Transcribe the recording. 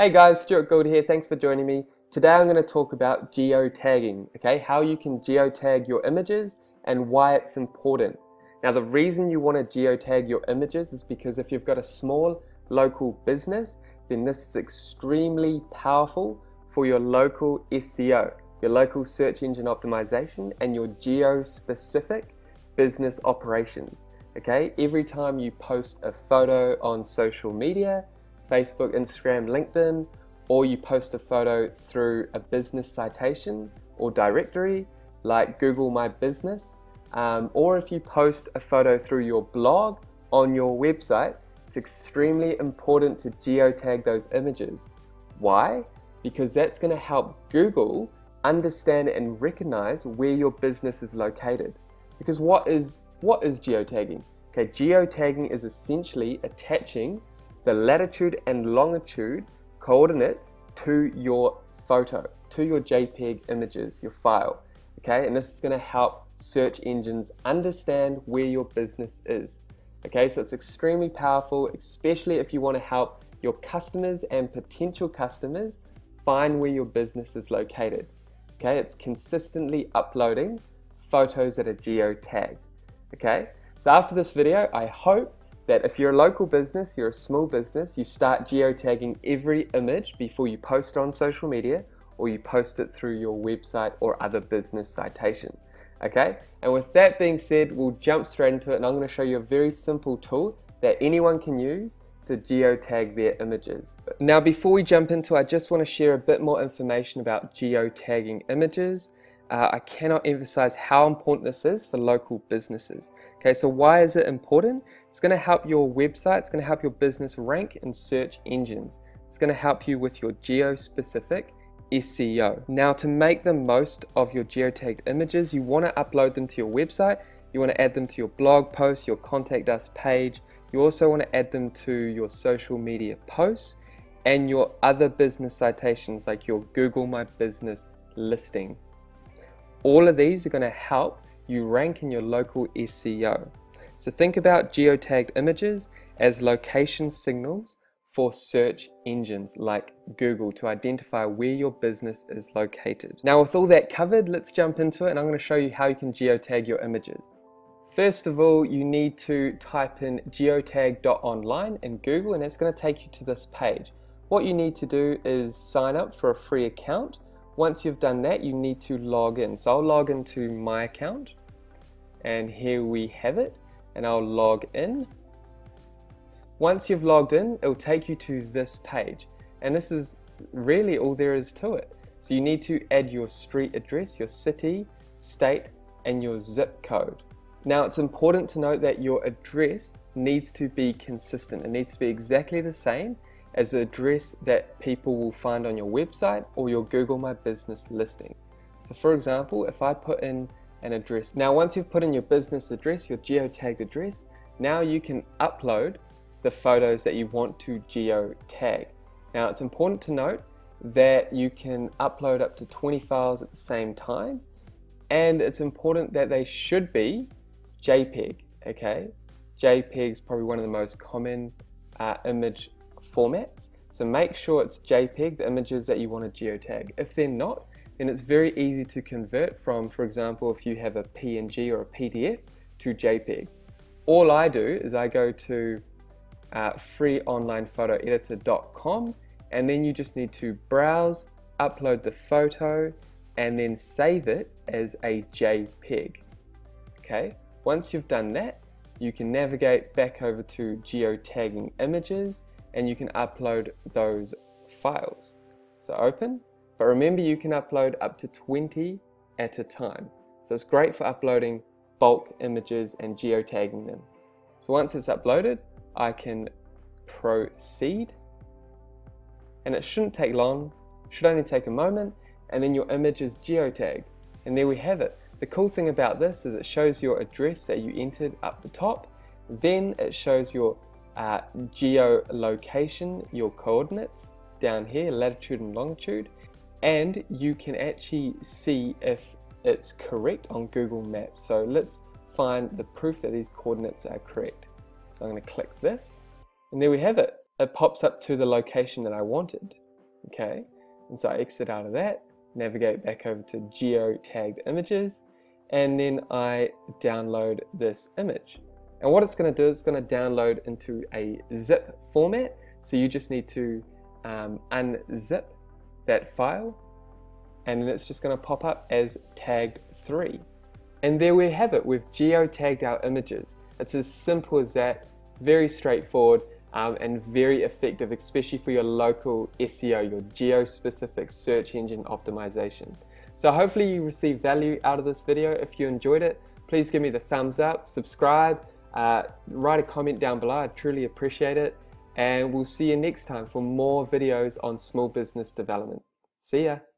Hey guys, Stuart Gould here, thanks for joining me. Today I'm going to talk about geotagging, okay? How you can geotag your images and why it's important. Now the reason you want to geotag your images is because if you've got a small local business, then this is extremely powerful for your local SEO, your local search engine optimization and your geo-specific business operations, okay? Every time you post a photo on social media, Facebook, Instagram, LinkedIn, or you post a photo through a business citation or directory like Google My Business, or if you post a photo through your blog on your website, it's extremely important to geotag those images. Why? Because that's going to help Google understand and recognize where your business is located. Because what is geotagging? Okay, geotagging is essentially attaching the latitude and longitude coordinates to your photo, to your JPEG images, your file, okay? And this is going to help search engines understand where your business is, okay? So it's extremely powerful, especially if you want to help your customers and potential customers find where your business is located, okay? It's consistently uploading photos that are geotagged, okay? So after this video, I hope that if you're a local business, you're a small business, you start geotagging every image before you post it on social media or you post it through your website or other business citation, okay? And with that being said, we'll jump straight into it and I'm going to show you a very simple tool that anyone can use to geotag their images. Now before we jump into it, I just want to share a bit more information about geotagging images. I cannot emphasize how important this is for local businesses. Okay, so why is it important? It's going to help your website, it's going to help your business rank in search engines. It's going to help you with your geo-specific SEO. Now to make the most of your geotagged images, you want to upload them to your website, you want to add them to your blog post, your contact us page, you also want to add them to your social media posts and your other business citations like your Google My Business listing. All of these are going to help you rank in your local SEO. So think about geotagged images as location signals for search engines like Google to identify where your business is located. Now with all that covered, let's jump into it and I'm going to show you how you can geotag your images. First of all, you need to type in geotag.online in Google and it's going to take you to this page. What you need to do is sign up for a free account. Once you've done that, you need to log in. So I'll log into my account and here we have it, and I'll log in. Once you've logged in, it'll take you to this page and this is really all there is to it. So you need to add your street address, your city, state and your zip code. Now it's important to note that your address needs to be consistent. It needs to be exactly the same as an address that people will find on your website or your Google My Business listing. So for example, if I put in an address, now once you've put in your business address, your geotagged address, now you can upload the photos that you want to geotag. Now it's important to note that you can upload up to 20 files at the same time and it's important that they should be JPEG, okay? JPEG is probably one of the most common image formats, so make sure it's JPEG, the images that you want to geotag. If they're not, then it's very easy to convert from, for example, if you have a PNG or a PDF to JPEG. All I do is I go to freeonlinephotoeditor.com and then you just need to browse, upload the photo and then save it as a JPEG. Okay, once you've done that, you can navigate back over to geotagging images and you can upload those files. So open, but remember you can upload up to 20 at a time. So it's great for uploading bulk images and geotagging them. So once it's uploaded, I can proceed and it shouldn't take long, it should only take a moment, and then your image is geotagged. And there we have it. The cool thing about this is it shows your address that you entered up the top, then it shows your geolocation, your coordinates down here, latitude and longitude, and you can actually see if it's correct on Google Maps. So let's find the proof that these coordinates are correct. So I'm going to click this and there we have it. It pops up to the location that I wanted. Okay, and so I exit out of that, navigate back over to geotagged images, and then I download this image. And what it's going to do is it's going to download into a zip format. So you just need to unzip that file, and then it's just going to pop up as tag 3. And there we have it. We've geotagged our images. It's as simple as that. Very straightforward and very effective, especially for your local SEO, your geo-specific search engine optimization. So hopefully you received value out of this video. If you enjoyed it, please give me the thumbs up, subscribe, write a comment down below. I truly appreciate it. And we'll see you next time for more videos on small business development. See ya.